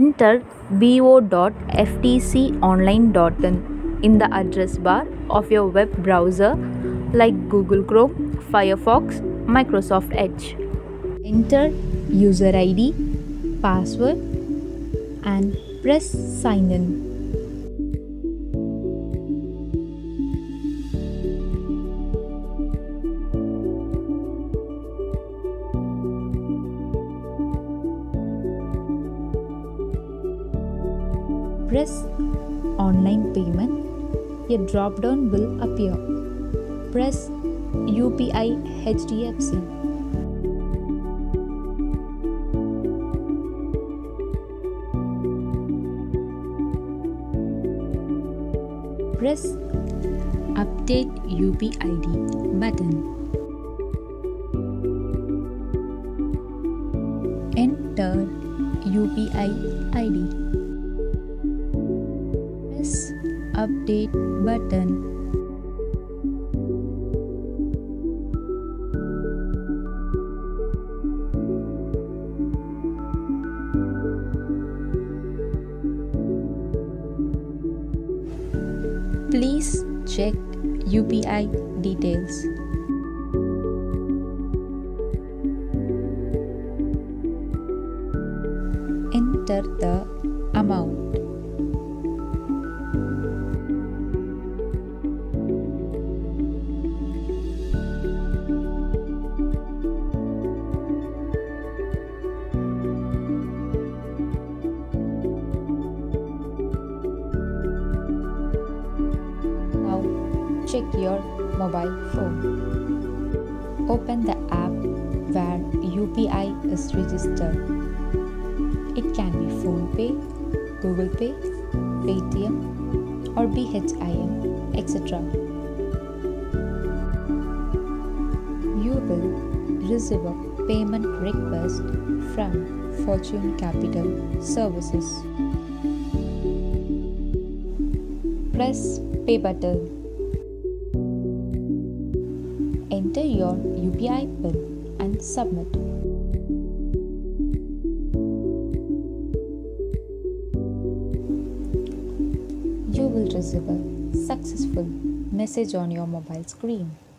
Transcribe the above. enter bo.ftconline.in in the address bar of your web browser like Google Chrome, Firefox, Microsoft Edge. Enter user ID, password and press sign in. Press online payment. A drop down will appear. Press UPI HDFC. Press update UPID button and enter UPI ID. Update button. Please check UPI details. Enter the amount. Check your mobile phone. Open the app where UPI is registered. It can be PhonePe, Google Pay, Paytm or BHIM, etc. You will receive a payment request from Fortune Capital Services. Press Pay button. Enter your UPI PIN and submit. You will receive a successful message on your mobile screen.